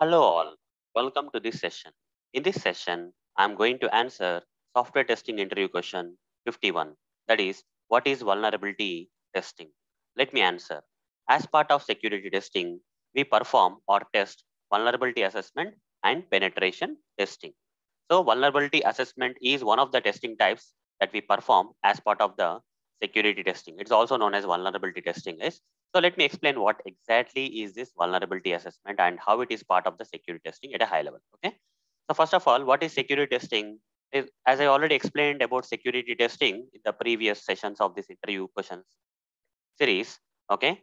Hello all, welcome to this session. In this session, I'm going to answer software testing interview question 51. That is, what is vulnerability testing? Let me answer. As part of security testing, we perform or test vulnerability assessment and penetration testing. So vulnerability assessment is one of the testing types that we perform as part of the security testing. It's also known as vulnerability testing, guys. So let me explain what exactly is this vulnerability assessment and how it is part of the security testing at a high level. Okay. So first of all, what is security testing? As I already explained about security testing in the previous sessions of this interview questions series. Okay.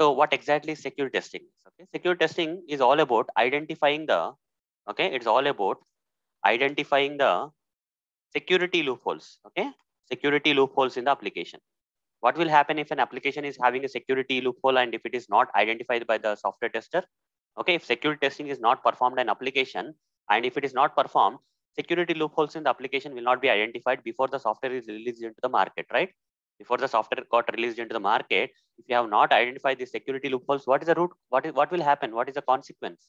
So what exactly is security testing? Okay. Security testing is all about identifying the, okay, it's all about identifying the security loopholes. Okay. Security loopholes in the application. What will happen if an application is having a security loophole and if it is not identified by the software tester? Okay, if security testing is not performed in an application and if it is not performed, security loopholes in the application will not be identified before the software is released into the market, right? Before the software got released into the market, if you have not identified the security loopholes, what is the root? What will happen? What is the consequence?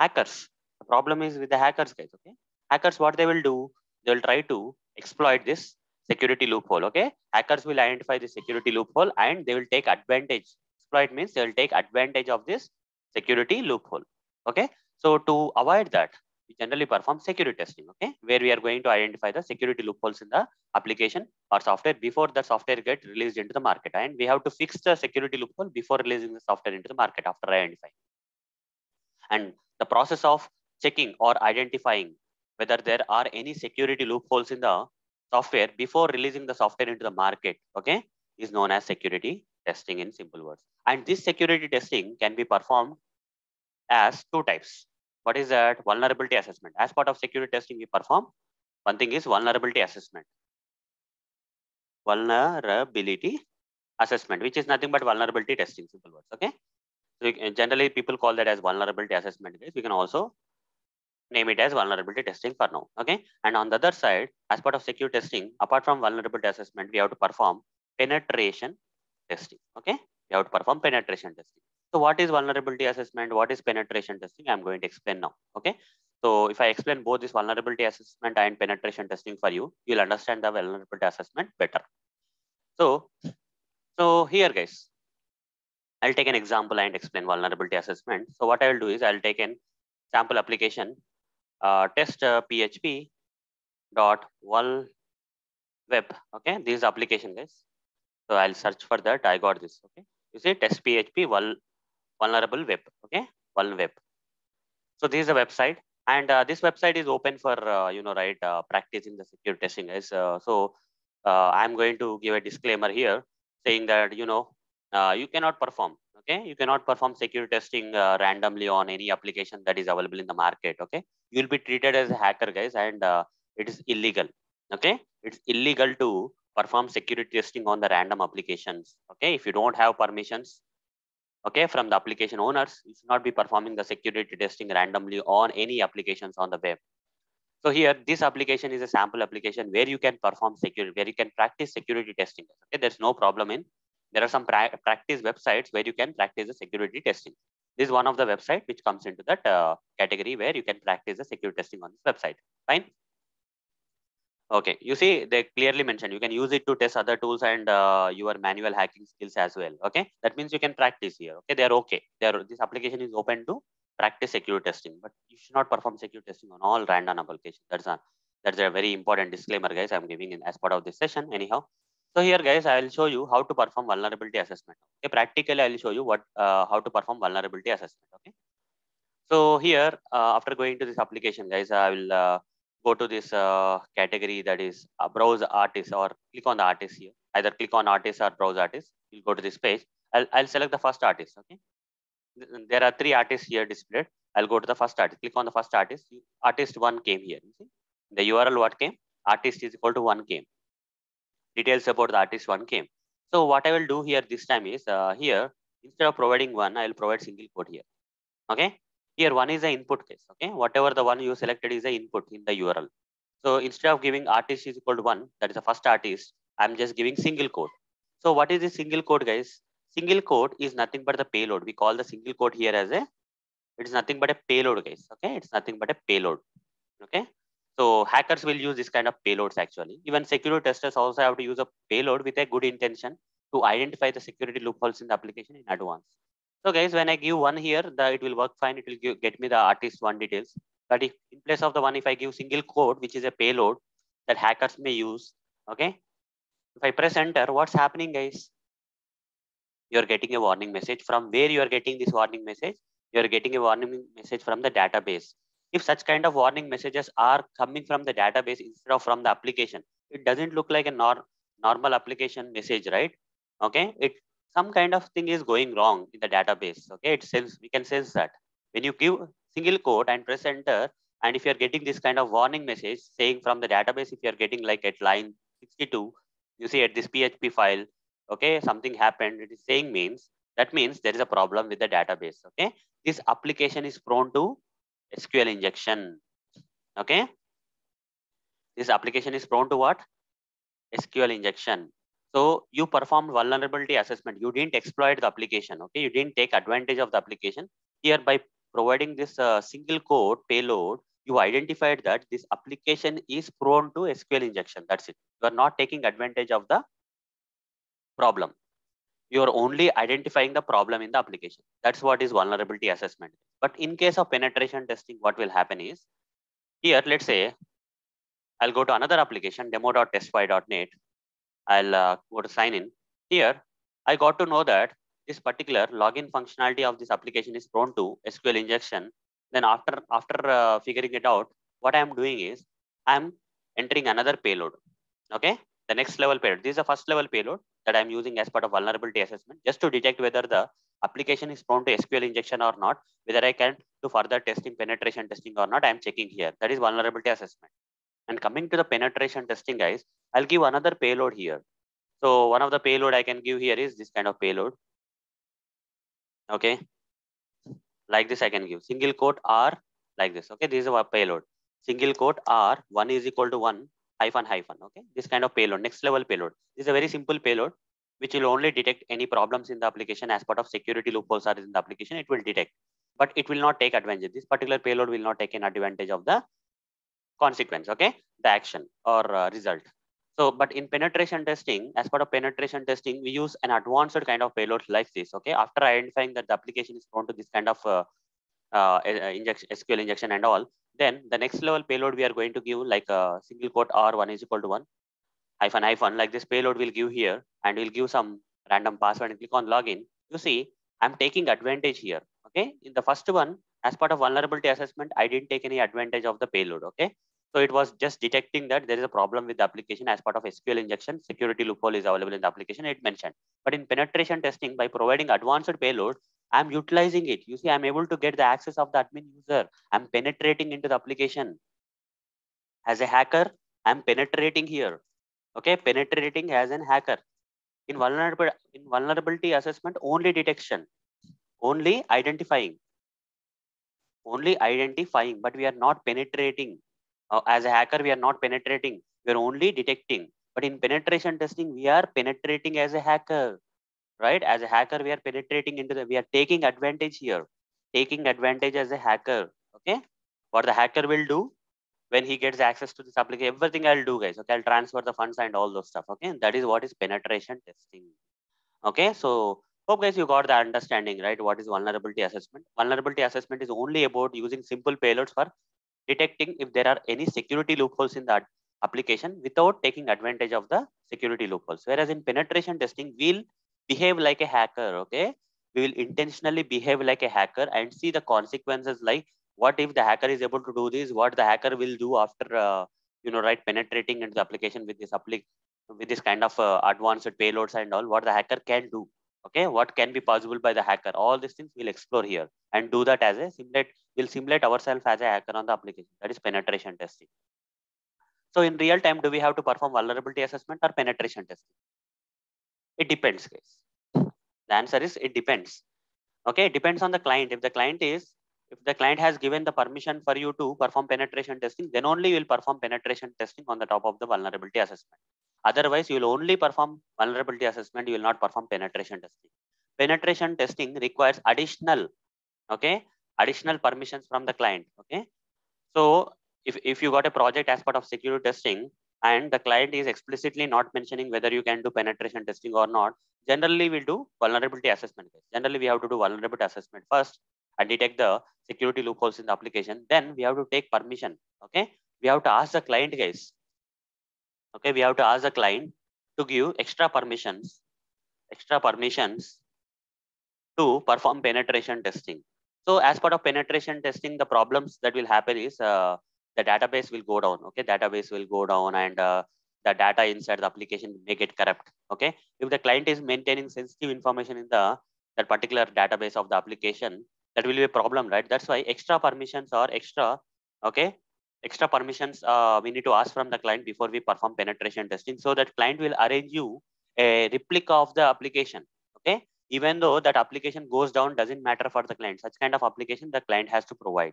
Hackers. The problem is with the hackers, guys. Okay, hackers, what they will do? They will try to exploit this security loophole. Okay, hackers will identify the security loophole and they will take advantage. Exploit means they will take advantage of this security loophole. Okay, so to avoid that, we generally perform security testing. Okay, where we are going to identify the security loopholes in the application or software before the software gets released into the market, and we have to fix the security loophole before releasing the software into the market after identifying. And the process of checking or identifying whether there are any security loopholes in the software before releasing the software into the market, okay, is known as security testing in simple words. And this security testing can be performed as two types. What is that? Vulnerability assessment. As part of security testing, we perform one thing is vulnerability assessment. Vulnerability assessment, which is nothing but vulnerability testing, simple words. Okay. So generally people call that as vulnerability assessment. We can also name it as vulnerability testing for now. Okay. And on the other side, as part of security testing, apart from vulnerability assessment, we have to perform penetration testing. Okay. We have to perform penetration testing. So what is vulnerability assessment? What is penetration testing? I'm going to explain now. Okay. So if I explain both this vulnerability assessment and penetration testing for you, you'll understand the vulnerability assessment better. So here, guys, I'll take an example and explain vulnerability assessment. So what I will do is I'll take an sample application. testphp.one web. Okay, this is application, guys. So I'll search for that. I got this. Okay, you see testphp vulnerable web. Okay, web. So this is a website, and this website is open for practicing the security testing, guys. I'm going to give a disclaimer here, saying that you cannot perform. Okay, you cannot perform security testing randomly on any application that is available in the market. Okay, you will be treated as a hacker, guys, and it is illegal. Okay, it's illegal to perform security testing on the random applications. Okay, if you don't have permissions, okay, from the application owners, you should not be performing the security testing randomly on any applications on the web. So here, this application is a sample application where you can perform security, where you can practice security testing. Okay, there's no problem in. There are some practice websites where you can practice the security testing. This is one of the website which comes into that category where you can practice the security testing on this website. Fine. Okay. You see, they clearly mentioned you can use it to test other tools and your manual hacking skills as well. Okay. That means you can practice here. Okay. They are okay. This application is open to practice security testing, but you should not perform security testing on all random applications. That's a very important disclaimer, guys, I'm giving in as part of this session. Anyhow. So here, guys, I will show you how to perform vulnerability assessment. Okay, practically I will show you how to perform vulnerability assessment. Okay, so here after going to this application, guys, I will go to this category that is browse artist, or click on the artist here. Either click on artist or browse artist. You'll go to this page. I'll select the first artist. Okay, there are three artists here displayed. I'll go to the first artist. Click on the first artist. Artist one came here. You see the URL what came? Artist is equal to one came. Details about the artist one came. So what I will do here this time is here, instead of providing one, I will provide single quote here. Okay. Here one is the input case. Okay. Whatever the one you selected is the input in the URL. So instead of giving artist is equal to one, that is the first artist, I'm just giving single quote. So what is this single quote, guys? Single quote is nothing but the payload. We call the single quote here as a It's nothing but a payload, guys. Okay, it's nothing but a payload. Okay, so hackers will use this kind of payloads actually. Even security testers also have to use a payload with a good intention to identify the security loopholes in the application in advance. So guys, when I give one here, it will work fine. It will get me the artist1 details. But if in place of the one, if I give single quote, which is a payload that hackers may use, okay? If I press enter, what's happening, guys? You're getting a warning message. From where you are getting this warning message? You're getting a warning message from the database. If such kind of warning messages are coming from the database instead of from the application, it doesn't look like a normal application message, right? Okay, it some kind of thing is going wrong in the database. Okay, it sense, we can sense that. When you give single quote and press enter, and if you're getting this kind of warning message saying from the database, if you're getting like at line 62, you see at this PHP file, okay, something happened, it is saying means, that means there is a problem with the database, okay? This application is prone to SQL injection, okay? This application is prone to what? SQL injection. So you performed vulnerability assessment. You didn't exploit the application, okay? You didn't take advantage of the application. Here by providing this single quote payload, you identified that this application is prone to SQL injection. That's it. You are not taking advantage of the problem. You are only identifying the problem in the application. That's what is vulnerability assessment. But in case of penetration testing, what will happen is, here, let's say, I'll go to another application, demo.testify.net. I'll go to sign in. Here, I got to know that this particular login functionality of this application is prone to SQL injection. Then after figuring it out, what I'm doing is I'm entering another payload. Okay, the next level payload. This is the first level payload that I'm using as part of vulnerability assessment, just to detect whether the application is prone to SQL injection or not, whether I can do further testing, penetration testing or not. I'm checking here. That is vulnerability assessment. And coming to the penetration testing, guys, I'll give another payload here. So one of the payload I can give here is this kind of payload. Okay, like this I can give single quote R like this. Okay, this is our payload. Single quote R 1=1 ... Okay, this kind of payload, next level payload. This is a very simple payload which will only detect any problems in the application as part of security loopholes are in the application. It will detect, but it will not take advantage. This particular payload will not take an advantage of the consequence, okay, the action or result. So, but in penetration testing, as part of penetration testing, we use an advanced kind of payload like this. Okay, after identifying that the application is prone to this kind of SQL injection and all, then the next level payload we are going to give like a single quote R 1=1 ... like this payload will give here, and we'll give some random password and click on login. You see, I'm taking advantage here. Okay, in the first one, as part of vulnerability assessment, I didn't take any advantage of the payload. Okay. So it was just detecting that there is a problem with the application as part of SQL injection. Security loophole is available in the application, it mentioned. But in penetration testing, by providing advanced payload, I'm utilizing it. You see, I'm able to get the access of the admin user. I'm penetrating into the application. As a hacker, I'm penetrating here. Okay, penetrating as an hacker. In vulnerability assessment, only detection, only identifying. Only identifying, but we are not penetrating. As a hacker, we are not penetrating. We're only detecting. But in penetration testing, we are penetrating as a hacker, right? As a hacker, we are penetrating into the, we are taking advantage here, taking advantage as a hacker, okay? What the hacker will do when he gets access to this application, everything I'll do, guys, okay? I'll transfer the funds and all those stuff, okay? And that is what is penetration testing, okay? So hope guys, you got the understanding, right? What is vulnerability assessment? Vulnerability assessment is only about using simple payloads for detecting if there are any security loopholes in that application without taking advantage of the security loopholes. Whereas in penetration testing, we'll behave like a hacker, okay? We will intentionally behave like a hacker and see the consequences, like what if the hacker is able to do this, what the hacker will do after, you know, right, penetrating into the application with this kind of advanced payloads and all, what the hacker can do, okay? What can be possible by the hacker? All these things we'll explore here and do that as a simulate. We'll simulate ourselves as a hacker on the application. That is penetration testing. So in real time, do we have to perform vulnerability assessment or penetration testing? It depends, guys. The answer is it depends. Okay, it depends on the client. If the client has given the permission for you to perform penetration testing, then only you will perform penetration testing on the top of the vulnerability assessment. Otherwise, you will only perform vulnerability assessment. You will not perform penetration testing. Penetration testing requires additional, okay, additional permissions from the client. Okay, so if you got a project as part of security testing and the client is explicitly not mentioning whether you can do penetration testing or not, generally we'll do vulnerability assessment. Generally, we have to do vulnerability assessment first and detect the security loopholes in the application. Then we have to take permission. Okay, we have to ask the client, guys. Okay, we have to ask the client to give extra permissions to perform penetration testing. So as part of penetration testing, the problems that will happen is the database will go down. Okay, database will go down and the data inside the application may get corrupt. Okay, if the client is maintaining sensitive information in that particular database of the application, that will be a problem, right? That's why extra permissions or extra permissions we need to ask from the client before we perform penetration testing, so that client will arrange you a replica of the application. Okay, even though that application goes down, doesn't matter for the client. Such kind of application the client has to provide.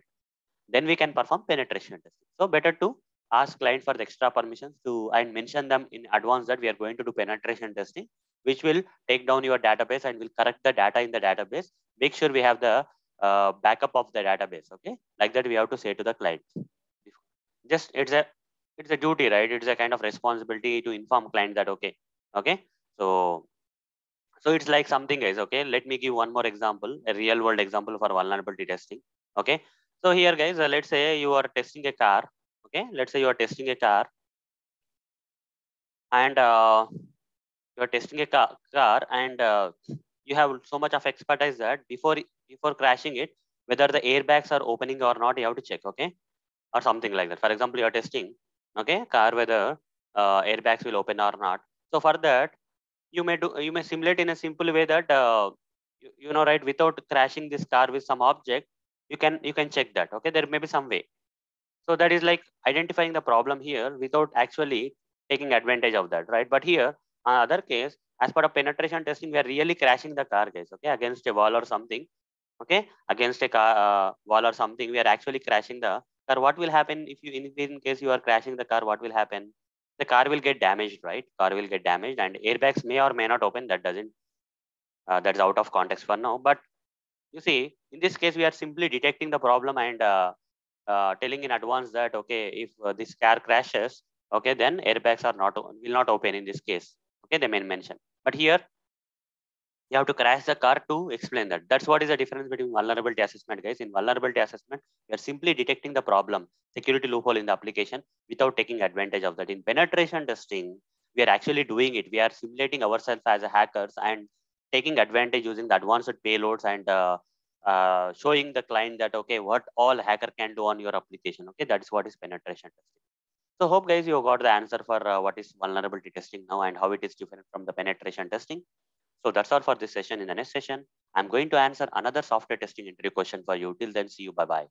Then we can perform penetration testing. So better to ask client for the extra permissions and mention them in advance that we are going to do penetration testing, which will take down your database and will correct the data in the database. Make sure we have the backup of the database. Okay, like that we have to say to the client. Just it's a duty, right? It's a kind of responsibility to inform client that okay. So it's like something, guys. Okay, let me give one more example, a real world example for vulnerability testing. Okay. So here, guys, let's say you are testing a car. Okay, let's say you are testing a car, and you have so much of expertise that before crashing it, whether the airbags are opening or not, you have to check. Okay, or something like that. For example, you are testing, okay, car whether airbags will open or not. So for that, you may simulate in a simple way that you know, right? Without crashing this car with some object, you can check that. Okay, there may be some way. So that is like identifying the problem here without actually taking advantage of that, right? But here another case, as part of penetration testing, we are really crashing the car, guys. Okay, against a wall or something. Okay, against a car, wall or something, we are actually crashing the car. What will happen if you, in case you are crashing the car, what will happen? The car will get damaged, right? Car will get damaged and airbags may or may not open. That doesn't that's out of context for now. But you see, in this case, we are simply detecting the problem and telling in advance that, okay, if this car crashes, okay, then airbags will not open in this case. Okay, they may mention. But here, you have to crash the car to explain that. That's what is the difference between vulnerability assessment, guys. In vulnerability assessment, we are simply detecting the problem, security loophole in the application without taking advantage of that. In penetration testing, we are actually doing it. We are simulating ourselves as hackers and taking advantage using the advanced payloads and showing the client that, okay, what all hacker can do on your application. Okay, that's what is penetration testing. So hope, guys, you got the answer for what is vulnerability testing now and how it is different from the penetration testing. So that's all for this session. In the next session, I'm going to answer another software testing interview question for you. Till then, see you. Bye-bye.